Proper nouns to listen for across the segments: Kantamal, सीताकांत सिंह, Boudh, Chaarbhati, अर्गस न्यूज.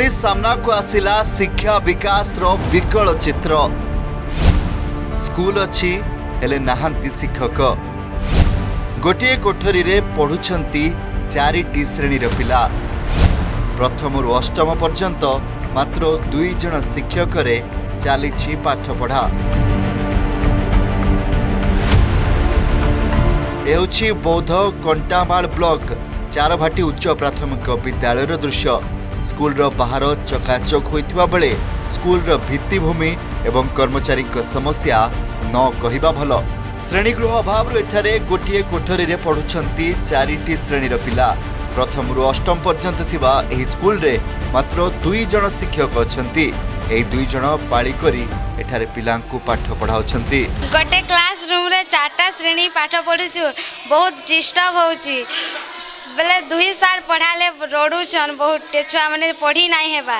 पुणी सामनाकू आसिला शिक्षा विकास रो विकल चित्र। स्कूल अच्छी हेले नाहंती शिक्षक। गोटे कोठरी रे पढ़ुछंती 4टी श्रेणीर पिला। प्रथम रु अष्टम पर्यंत मात्र 2 जण शिक्षक रे चालीछि पाठ पढ़ा। एउछि बौद्ध कंटामाल ब्लॉक चारभाटी उच्च प्राथमिक विद्यालयर दृश्य। स्कूलर बाहर चकाचक होता बेले स्कूलर भित्तिभूमि एवं कर्मचारी समस्या न कहवा भल। श्रेणीगृह अभाव एठारे गोटे कोठरी रे पढ़ुछंती 4टी श्रेणीर पिला। प्रथम रु अष्टम पर्यंत थिबा एही स्कूल रे मात्र 2 जण शिक्षक अछंती। एही 2 जण पाळी करी एठारे पिलांकु पाठ पढ़ाउछंती। गोटे क्लास रूम रे 4टा श्रेणी पाठ पढुछु। बहुत डिस्टर्ब होउची बेले 2 साल पढ़ाले रडुछन। बहुत छुआ माने पढ़ी नाही हेबा।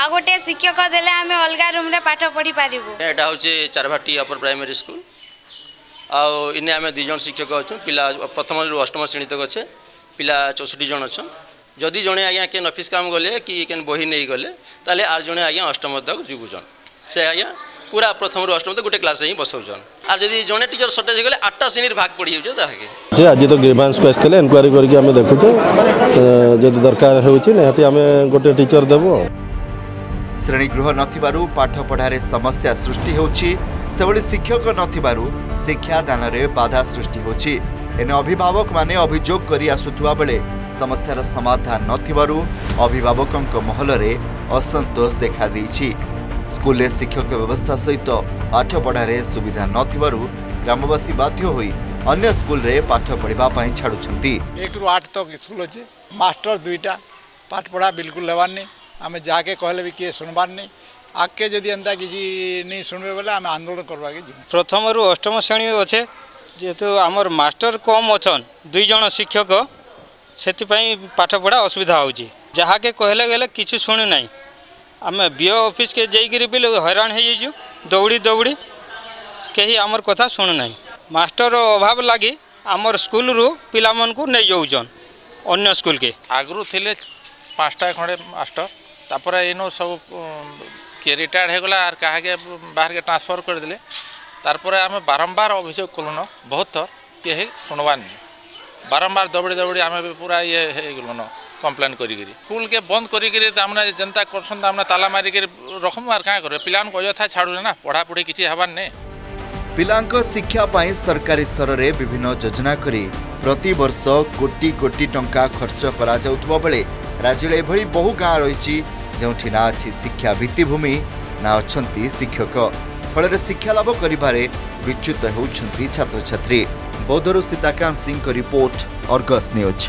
आ गोटे शिक्षक देले आमे अलगा रूम रे पाठ पढ़ी पारिबो। एटा होचे चारभाटी अपर प्राइमरी स्कूल। आ इने आमे 2 जन शिक्षक अछन। पिला प्रथम रु अष्टम श्रेणी तक अछे। पिला 64 जन अछन। जदि जणे आज्ञा के ऑफिस काम गले कि केन बही नै गले ताले आर जणे आज्ञा अष्टम तक जुगुछन। से आज्ञा पूरा प्रथम रु अष्टम तक गोटे क्लास ही बसौछन। आर जदि जने टीचर शॉर्टेज गले 8टा श्रेणी भाग पड़ी हो जे ताके जे आज तो ग्रीवांस को आस्तेले इंक्वायरी करके हमें देखुते जदि दरकार होछि नेहति हमें गोटे टीचर देबो। श्रेणी गृह नथिबारु पाठ पढ़ारे समस्या सृष्टि होछि। सेबळी शिक्षक नथिबारु शिक्षा दान रे बाधा सृष्टि होछि। एने अभिभावक माने अभियोग करी आसुथुवा बेले समस्यार समाधान नथिबारु अभिभावकक महल रे असंतोष देखा दैछि। स्कूल में शिक्षक व्यवस्था सहित पाठ पढ़ारे सुविधा नथिबारु ग्रामवासी बाध्य होई अन्य स्कूल रे पाठ पढ़िबा पई छाडुछंती। 1 रु 8 तक स्कूल अछि। मास्टर 2टा पाठ पढ़ा बिल्कुल लेबार नै। हमें जाके कहले भी के सुनबार नै। आके जदी अंता किसी नै सुनबे बला हम आंदोलन करबा के। प्रथम रु अष्टम श्रेणी अछि जेतु हमर मास्टर कम अछन। 2 जण शिक्षक सेति पई पाठ पढ़ा असुविधा होछि। जहा के कहले गेले किछु सुनु नै। आमे बीओ ऑफिस के जाइकरी बिल हैरान हो जाइछु। दौड़ी दौड़ी कहीं आमर कथा सुनु नहीं। मास्टर अभाव लगी आमर स्कूल रु पिला मन को नै जाउछन अन्य स्कूल के। आगरु थिले 5टा खडे मास्टर तापर एनो सब के रिटायर्ड हो गला आर कहा के बाहर के ट्रांसफर कर देले। तारपर आमे बारंबार अभियोग कलुनो बहुत थर के सुनवान नहीं। बारंबार दौड़ी दौड़ी आमे पूरा ये हे गलुनो कंप्लेन करी करी स्कूल के बंद करी करी तामना जनता करसन तामना ताला मारी के रखम आर का करे पिलान को यथा छाडू ना पढ़ा पढ़ी किछि हबार ने। पिलांको शिक्षा पाई सरकारी स्तर रे विभिन्न योजना करी प्रति वर्ष कोटी कोटी टंका खर्च करा जाउथबो बेले राज्य भली बहु गां रहिछि जोंठी ना अछि शिक्षा भित्तिभूमि ना अछंती शिक्षक। फल रे शिक्षा लाभ करिबारे विच्युत होउछंती छात्र छात्री। बौद्धरु सीताकांत सिंह को रिपोर्ट अर्गस न्यूज।